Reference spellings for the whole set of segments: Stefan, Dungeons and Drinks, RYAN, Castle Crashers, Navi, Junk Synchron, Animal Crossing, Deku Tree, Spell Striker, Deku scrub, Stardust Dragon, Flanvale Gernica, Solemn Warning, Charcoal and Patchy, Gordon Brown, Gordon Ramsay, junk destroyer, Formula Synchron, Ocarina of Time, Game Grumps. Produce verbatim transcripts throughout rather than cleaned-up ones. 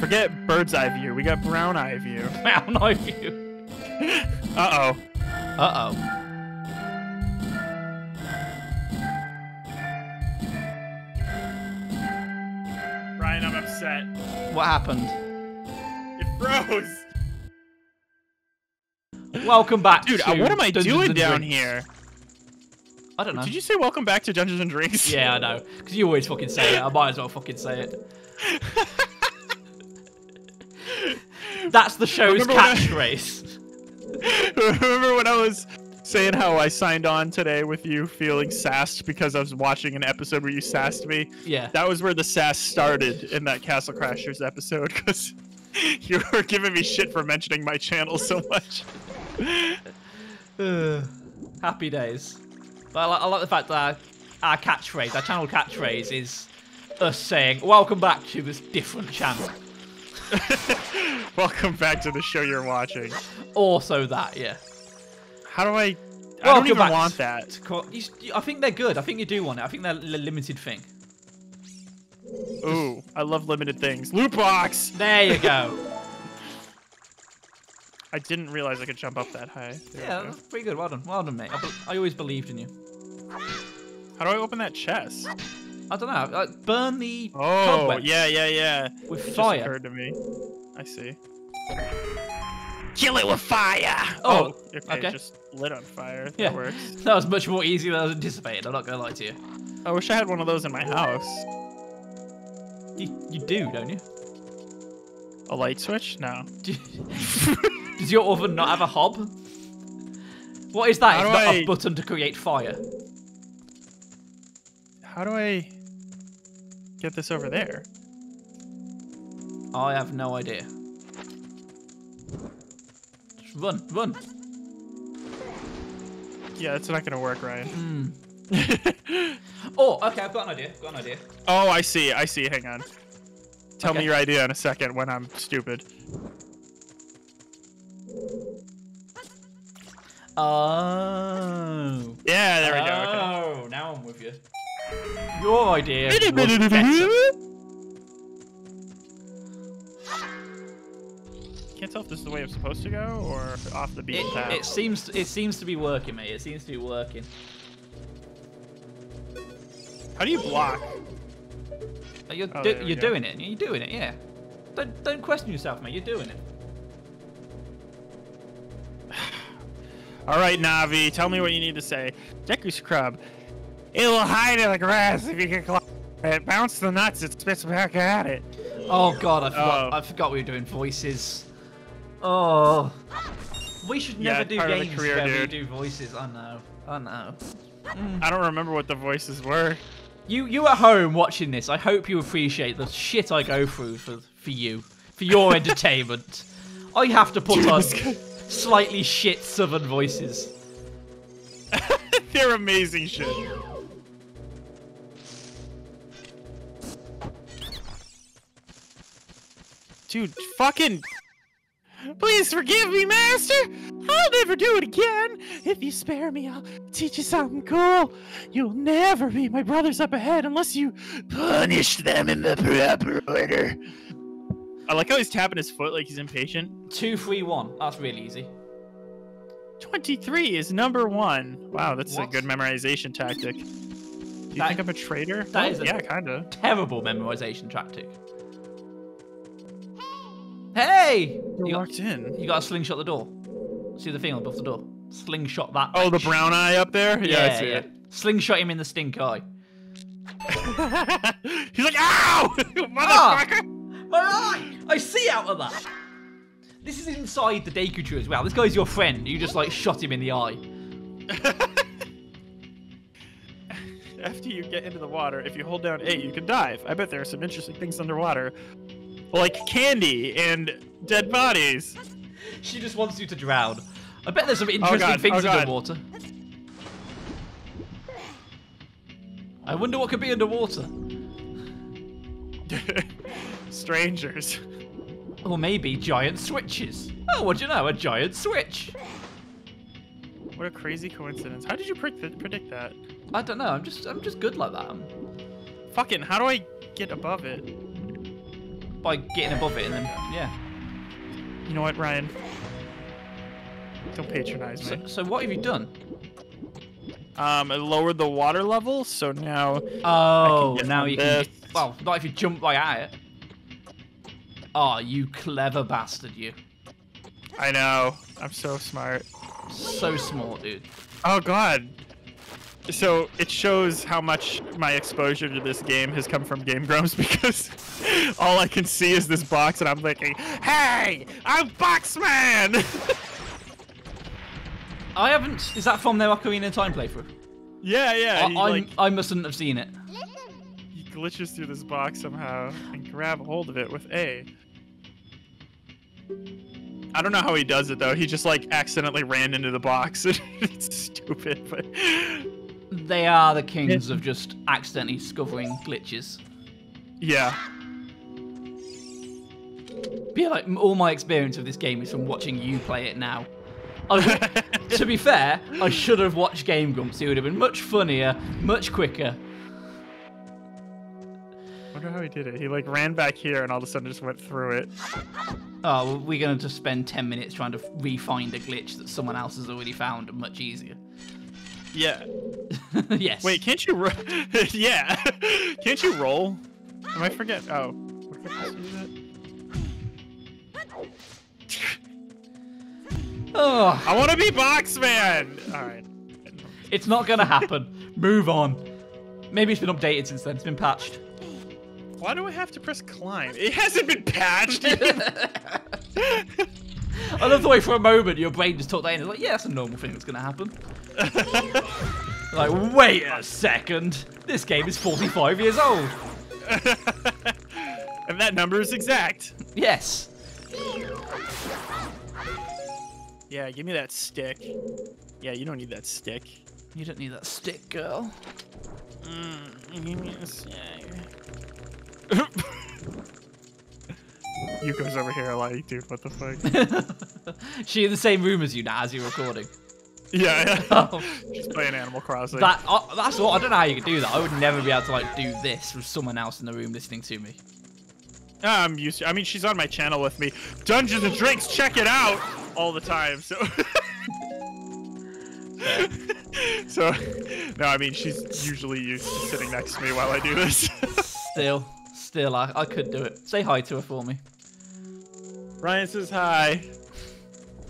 Forget bird's eye view. We got brown eye view. Brown eye view. Uh-oh. Uh-oh. Ryan, I'm upset. What happened? It froze. Welcome back, dude. To what am I Dungeons doing down Drinks. Here? I don't know. Did you say welcome back to Dungeons and Drinks? Yeah, I know. Because you always fucking say it. I might as well fucking say it. That's the show's catchphrase. Remember when I was saying how I signed on today with you feeling sassed because I was watching an episode where you sassed me? Yeah. That was where the sass started in that Castle Crashers episode because you were giving me shit for mentioning my channel so much. uh, happy days. But I like, I like the fact that our, our catchphrase, our channel catchphrase is us saying, welcome back to this different channel. Welcome back to the show you're watching. Also that, yeah. How do I... I well, don't even back. want that. I think they're good. I think you do want it. I think they're a limited thing. Ooh, I love limited things. Loot box! There you go. I didn't realize I could jump up that high. There yeah, that's pretty good. Well done. Well done, mate. I, I always believed in you. How do I open that chest? I don't know. Like, burn the Oh, cobwebs yeah, yeah, yeah. With it fire. Just occurred to me. I see. Kill it with fire! Oh, oh okay, okay. Just lit on fire. That yeah. works. That was much more easy than I was anticipating. I'm not going to lie to you. I wish I had one of those in my house. You, you do, don't you? A light switch? No. Does your oven not have a hob? What is that? How it's not I... a button to create fire. How do I get this over there? I have no idea. Just run, run. Yeah, it's not going to work, Ryan. Mm. Oh, okay, I've got an idea. Got an idea. Oh, I see. I see. Hang on. Tell okay. me your idea in a second when I'm stupid. Oh. Yeah, there we go. Okay. Oh, now I'm with you. Your idea was better. Can't tell if this is the way I'm supposed to go or off the beaten path. It seems it seems to be working, mate. It seems to be working. How do you block? Like you're oh, do, you're go. doing it. You're doing it. Yeah. Don't don't question yourself, mate. You're doing it. All right, Navi. Tell me what you need to say. Deku scrub. It will hide in the grass if you can climb it. Bounce the nuts, it spits back at it. Oh god, I forgot, oh. I forgot we were doing voices. Oh. We should never yeah, do games career, where dude. we do voices. I know, I know. Mm. I don't remember what the voices were. You you at home watching this, I hope you appreciate the shit I go through for, for you. For your entertainment. I have to put on slightly shit southern voices. They're amazing shit. Dude, fucking... Please forgive me, master! I'll never do it again! If you spare me, I'll teach you something cool! You'll never be my brothers up ahead unless you punish them in the proper order. I like how he's tapping his foot like he's impatient. two, three, one. That's really easy. twenty-three is number one. Wow, that's what? a good memorization tactic. Do you that, think I'm a traitor? That oh, is a yeah, kinda. terrible memorization tactic. Hey! You're you locked got, in. You gotta slingshot the door. See the thing above the door? Slingshot that. Oh, bitch. The brown eye up there? Yeah, yeah I see yeah. it. Slingshot him in the stink eye. He's like, ow! Motherfucker! Oh, my eye! I see out of that! This is inside the Deku tree as well. This guy's your friend. You just, like, shot him in the eye. After you get into the water, if you hold down A, you can dive. I bet there are some interesting things underwater. Like candy and dead bodies. She just wants you to drown. I bet there's some interesting oh God, things oh underwater. I wonder what could be underwater. Strangers. Or maybe giant switches. Oh, what do you know? A giant switch. What a crazy coincidence. How did you pre predict that? I don't know. I'm just I'm just good like that. I'm... Fucking, how do I get above it? by getting above it and then, yeah. You know what, Ryan? Don't patronize me. So, so what have you done? Um, it lowered the water level, so now. Oh, I can now you this. can. Get, well, not if you jump right at it. Oh, you clever bastard, you. I know. I'm so smart. So smart, dude. Oh, God. So it shows how much my exposure to this game has come from Game Grumps, because all I can see is this box and I'm thinking, hey, I'm Boxman! I haven't... Is that from their Ocarina of Time playthrough? Yeah, yeah. I, like, I mustn't have seen it. He glitches through this box somehow and grab hold of it with A. I don't know how he does it, though. He just, like, accidentally ran into the box. It's stupid, but... They are the kings of just accidentally discovering glitches. Yeah. Be like, all my experience of this game is from watching you play it now. I, to be fair, I should have watched Game Grumps. It would have been much funnier, much quicker. I wonder how he did it. He, like, ran back here and all of a sudden just went through it. Oh, we're going to just spend ten minutes trying to re-find a glitch that someone else has already found much easier. Yeah. Yes. Wait, can't you ro Yeah. Can't you roll? Am I forget? Oh. Oh. I want to be Boxman! Alright. It's not going to happen. Move on. Maybe it's been updated since then. It's been patched. Why do I have to press climb? It hasn't been patched! I love the way for a moment your brain just took that in. It's like, yeah, that's a normal thing that's going to happen. Like, wait a second. This game is forty-five years old. And that number is exact. Yes. Yeah, give me that stick. Yeah, you don't need that stick. You don't need that stick, girl. Mm, give me a stick. Yuko's over here like, dude, what the fuck? She's in the same room as you now as you're recording. Yeah, yeah. She's playing Animal Crossing. That, uh, that's what, I don't know how you could do that. I would never be able to like do this with someone else in the room listening to me. I'm used to, I mean, she's on my channel with me. Dungeons and Drinks, check it out! All the time, so... so, no, I mean, she's usually used to sitting next to me while I do this. Still, still, I, I could do it. Say hi to her for me. Ryan says hi.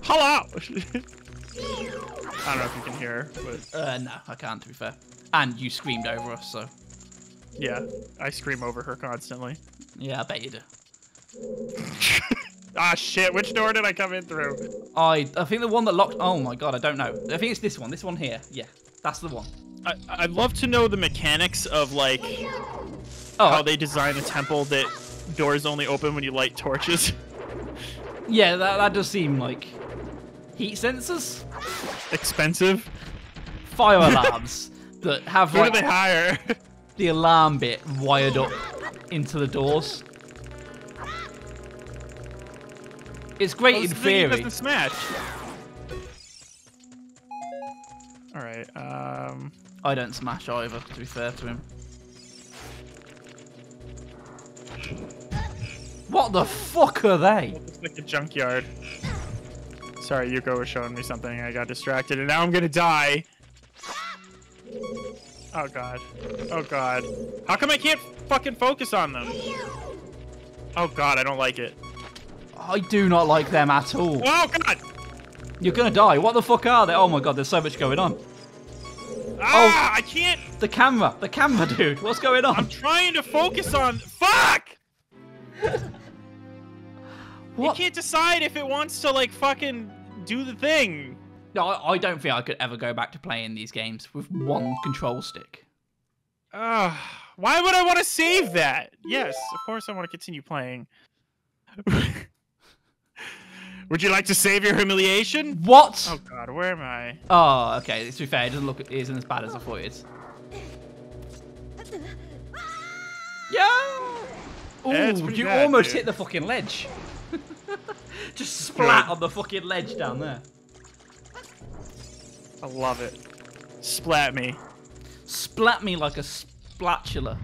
Hello! I don't know if you can hear her, but... Uh, no, I can't, to be fair. And you screamed over us, so... Yeah, I scream over her constantly. Yeah, I bet you do. Ah, shit, which door did I come in through? I I think the one that locked... Oh, my God, I don't know. I think it's this one. This one here. Yeah, that's the one. I, I'd love to know the mechanics of, like, oh, how they design a temple that doors only open when you light torches. Yeah, that, that does seem like... Heat sensors? Expensive. Fire alarms that have, like... Who do they hire? The alarm bit wired up into the doors. It's great well, in theory. The smash. All right. Um. I don't smash either. To be fair to him. What the fuck are they? It looks like a junkyard. Sorry, Yuko was showing me something. I got distracted, and now I'm gonna die. Oh God. Oh God. How come I can't fucking focus on them? Oh God, I don't like it. I do not like them at all. Oh, God! You're gonna die. What the fuck are they? Oh, my God, there's so much going on. Ah, oh, I can't... The camera. The camera, dude. What's going on? I'm trying to focus on... Fuck! What? You can't decide if it wants to, like, fucking do the thing. No, I, I don't think I could ever go back to playing these games with one control stick. Uh, why would I want to save that? Yes, of course I want to continue playing. Would you like to save your humiliation? What? Oh God, where am I? Oh, okay. To be fair, it doesn't look it isn't as bad as I thought it is. Yeah. yeah Ooh, you bad, almost dude. hit the fucking ledge. Just splat on the fucking ledge down there. I love it. Splat me. Splat me like a splatula.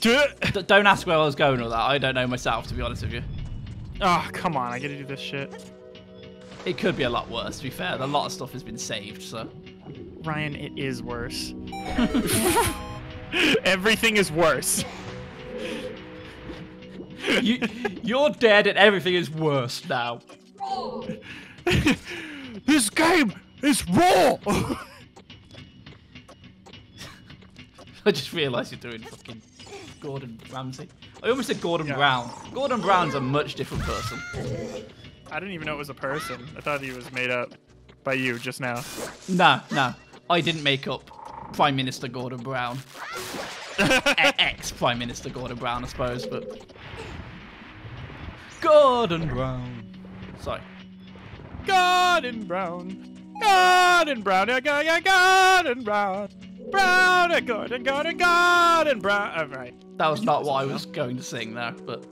D don't ask where I was going with that. I don't know myself, to be honest with you. Oh, come on. I gotta do this shit. It could be a lot worse, to be fair. A lot of stuff has been saved, so. Ryan, it is worse. Everything is worse. You, you're dead and everything is worse now. This game is raw! I just realised you're doing fucking Gordon Ramsay. I almost said Gordon yeah. Brown. Gordon Brown's a much different person. I didn't even know it was a person. I thought he was made up by you just now. No, no. I didn't make up Prime Minister Gordon Brown. Ex-Prime Minister Gordon Brown, I suppose, but... Gordon Brown. Sorry. Gordon Brown. Gordon Brown. Gordon Brown. Brown, Gordon, Gordon, Gordon Brown. All right. That was not what I was going to sing there, but.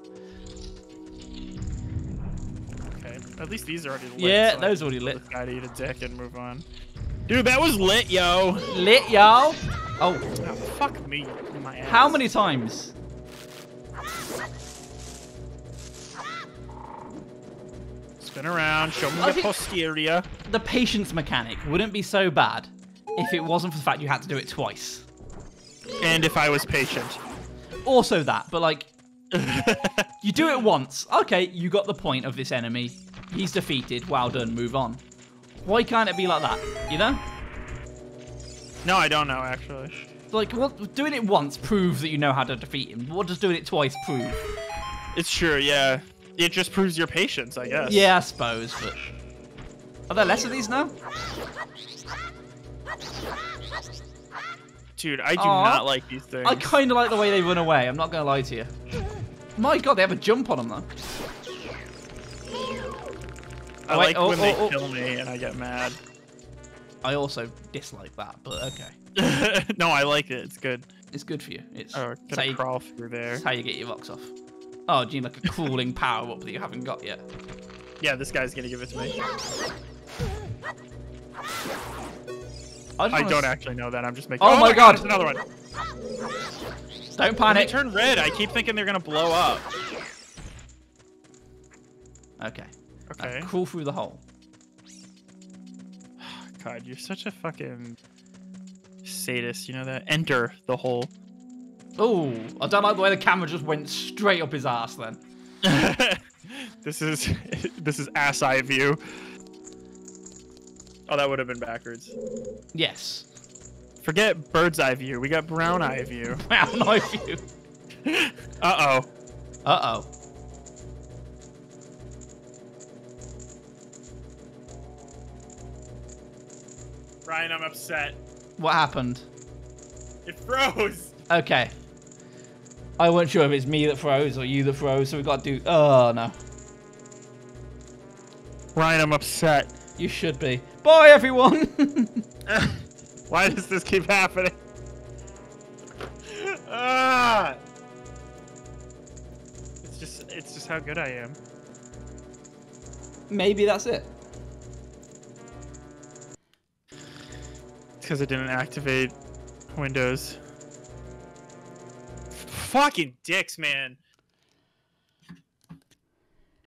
Okay. At least these are already lit. Yeah, so those are already lit. This guy to eat a dick and move on. Dude, that was lit, yo. Lit, yo. Oh. Oh fuck me in my ass. How many times? Spin around. Show me the posterior. The patience mechanic wouldn't be so bad. If it wasn't for the fact you had to do it twice. And if I was patient. Also that, but like, you do it once. Okay, you got the point of this enemy. He's defeated. Well done. Move on. Why can't it be like that? You know? No, I don't know, actually. Like, what, doing it once proves that you know how to defeat him. What does doing it twice prove? It's true, yeah. It just proves your patience, I guess. Yeah, I suppose, but... Are there less of these now? Dude, I do Aww. not like these things. I kind of like the way they run away. I'm not going to lie to you. My God, they have a jump on them, though. I oh, like oh, when oh, they oh. kill me and I get mad. I also dislike that, but okay. No, I like it. It's good. It's good for you. It's, oh, it's how you crawl through there. It's how you get your rocks off. Oh, do you need like a crawling power up that you haven't got yet? Yeah, this guy's going to give it to me. I, I don't actually know that. I'm just making. Oh, oh my God! God, another one. Don't panic. They turn red. I keep thinking they're gonna blow up. Okay. Okay. Now, crawl through the hole. God, you're such a fucking sadist. You know that? Enter the hole. Oh, I don't like the way the camera just went straight up his ass. Then. This is this is ass eye view. Oh, that would have been backwards. Yes. Forget bird's eye view. We got brown eye view. Brown eye view. Uh oh. Uh oh. Ryan, I'm upset. What happened? It froze. Okay. I wasn't sure if it's me that froze or you that froze, so we got to do. Oh no. Ryan, I'm upset. You should be. Bye, everyone! Why does this keep happening? Ah! It's just, it's just how good I am. Maybe that's it. It's because I didn't activate Windows. Fucking dicks, man.